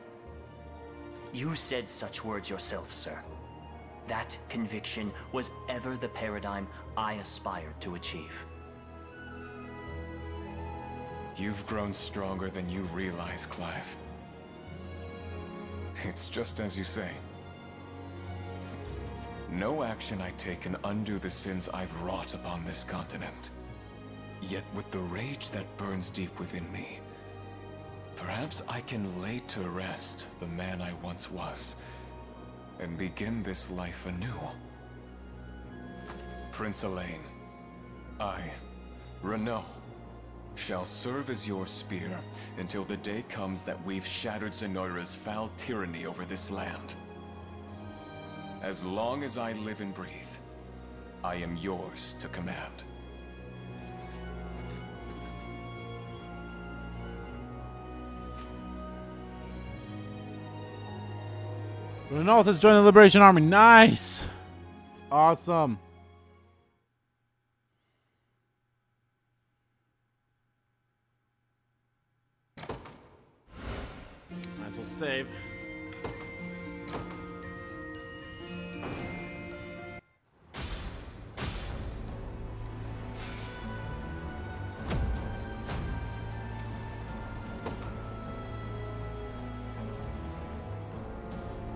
You said such words yourself, sir. That conviction was ever the paradigm I aspired to achieve. You've grown stronger than you realize, Clive. It's just as you say. No action I take can undo the sins I've wrought upon this continent. Yet with the rage that burns deep within me, perhaps I can lay to rest the man I once was, and begin this life anew. Prince Elaine, I, Renault, shall serve as your spear until the day comes that we've shattered Zenoira's foul tyranny over this land. As long as I live and breathe, I am yours to command. Renault has joined the Liberation Army. Nice! It's awesome. Might as well save.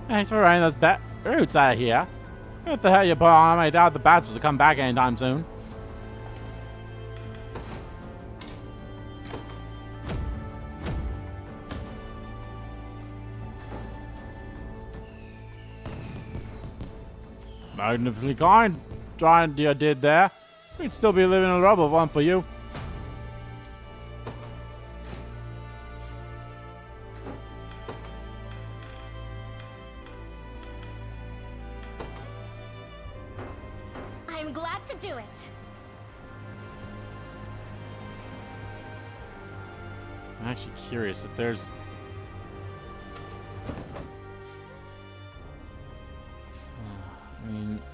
Thanks for running those bat roots out of here. What the hell you put on? I doubt the bastards will come back anytime soon. Magnificently kind, trying you did there. We'd still be living in a rubble one for you. I'm glad to do it. I'm actually curious if there's.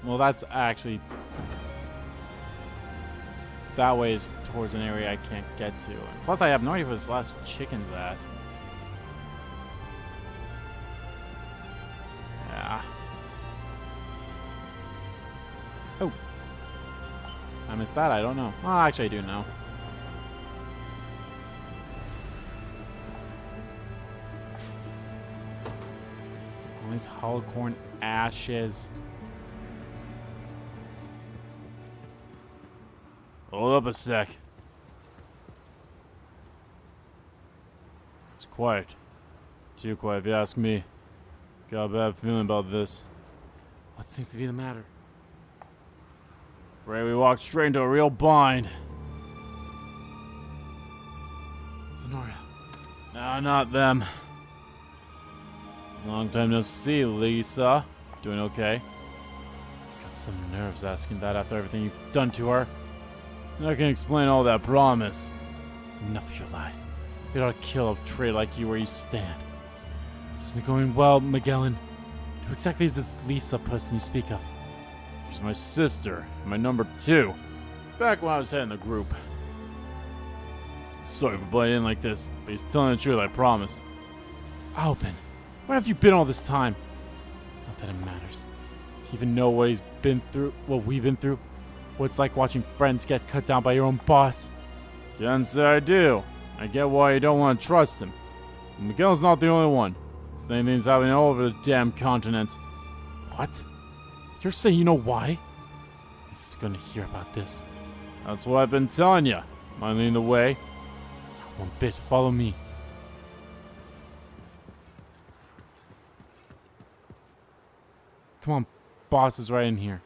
Well, that's actually that way is towards an area I can't get to. Plus, I have no idea where this last chicken's at. Yeah. Oh, I missed that. I don't know. Well, actually, I do know. There's Hollocorn ashes. Hold up a sec. It's quiet. Too quiet, if you ask me. Got a bad feeling about this. What seems to be the matter? Ray, we walked straight into a real bind. Zenoira. No, not them. Long time no see, Liza. Doing okay? Got some nerves asking that after everything you've done to her. I can explain all that, promise. Enough of your lies. You ought to kill a traitor like you where you stand. This isn't going well, Magellan. Who exactly is this Liza person you speak of? She's my sister, my number 2. Back when I was heading the group. Sorry for butting in like this, but he's telling the truth, I promise. Albin, where have you been all this time? Not that it matters. Do you even know what he's been through, what we've been through? What it's like watching friends get cut down by your own boss. Can't say I do. I get why you don't want to trust him. And Miguel's not the only one. Same thing's happening all over the damn continent. What? You're saying you know why? He's gonna hear about this. That's what I've been telling you. Mind leading the way? Not one bit. Follow me. Come on, boss is right in here.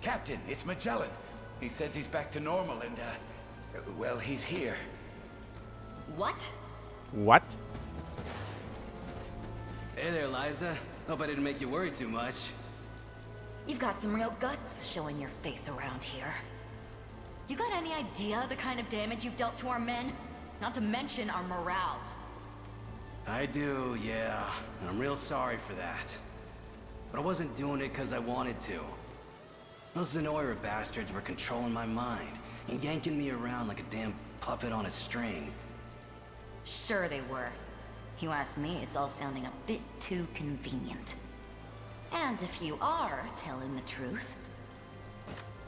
Captain, it's Magellan. He says he's back to normal and, well, he's here. What? What? Hey there, Liza. Hope I didn't make you worry too much. You've got some real guts showing your face around here. You got any idea the kind of damage you've dealt to our men? Not to mention our morale. I do, yeah. And I'm real sorry for that. But I wasn't doing it because I wanted to. Those Zenoira bastards were controlling my mind and yanking me around like a damn puppet on a string. Sure they were. You ask me, it's all sounding a bit too convenient. And if you are telling the truth,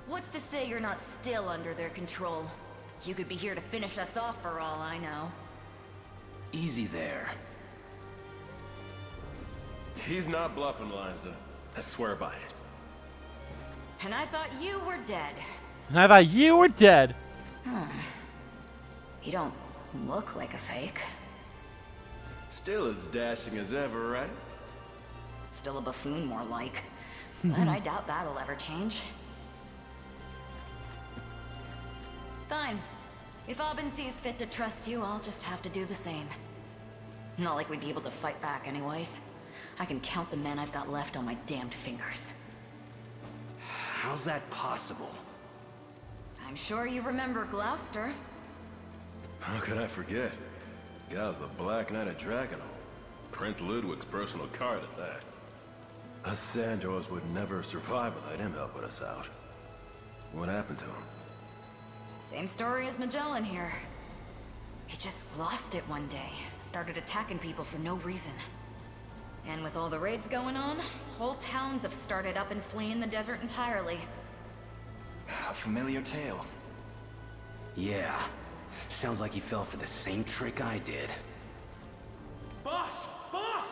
what's to say you're not still under their control? You could be here to finish us off for all I know. Easy there. He's not bluffing, Liza. I swear by it. And I thought you were dead. You don't look like a fake. Still as dashing as ever, right? Still a buffoon, more like. But I doubt that'll ever change. Fine. If Albin sees fit to trust you, I'll just have to do the same. Not like we'd be able to fight back anyways. I can count the men I've got left on my damned fingers. How's that possible? I'm sure you remember Gloucester. How could I forget? The guy was the Black Knight of Drakenhold. Prince Ludwig's personal card at that. Us Sandors would never survive without him helping us out. What happened to him? Same story as Magellan here. He just lost it one day. Started attacking people for no reason. And with all the raids going on, whole towns have started up and fleeing the desert entirely. A familiar tale. Yeah. Sounds like he fell for the same trick I did. Boss! Boss!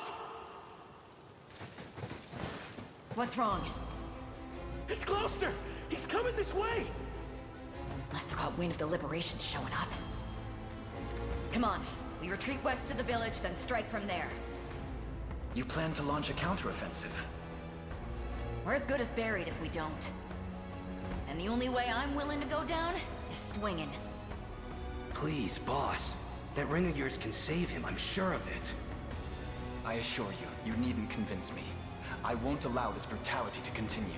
What's wrong? It's Gloucester! He's coming this way! Must have caught wind of the Liberation showing up. Come on. We retreat west to the village, then strike from there. You plan to launch a counteroffensive. We're as good as buried if we don't. And the only way I'm willing to go down is swinging. Please, boss. That ring of yours can save him, I'm sure of it. I assure you, you needn't convince me. I won't allow this brutality to continue.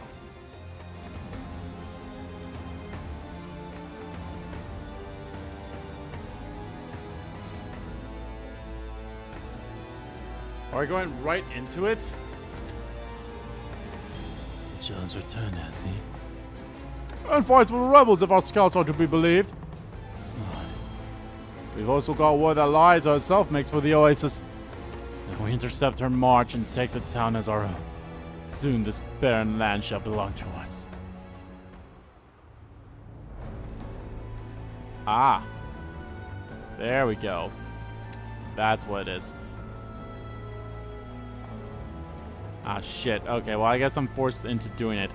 Are we going right into it? John's returned, has he? And fights with rebels if our scouts are to be believed. God. We've also got word that Liza herself makes for the oasis. If we intercept her march and take the town as our own, soon this barren land shall belong to us. Ah. There we go. That's what it is. Ah, shit. Okay, well, I guess I'm forced into doing it.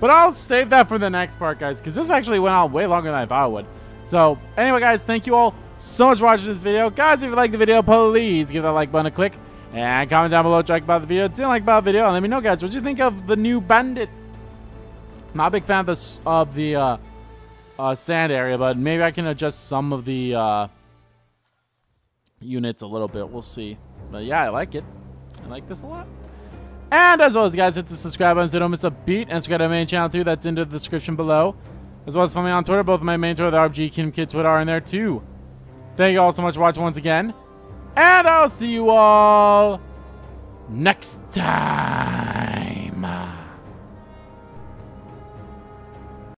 But I'll save that for the next part, guys, because this actually went on way longer than I thought it would. So, anyway, guys, thank you all so much for watching this video. Guys, if you liked the video, please give that like button a click. And comment down below what you like about the video. Didn't like about the video. And let me know, guys, what you think of the new bandits. I'm not a big fan of, the sand area, but maybe I can adjust some of the units a little bit. We'll see. But, yeah, I like it. I like this a lot. And as always, guys, hit the subscribe button so you don't miss a beat. And subscribe to my main channel, too. That's in the description below. As well as follow me on Twitter. Both my main Twitter, the RPG Kingdomkid Twitter, are in there, too. Thank you all so much for watching once again. And I'll see you all next time.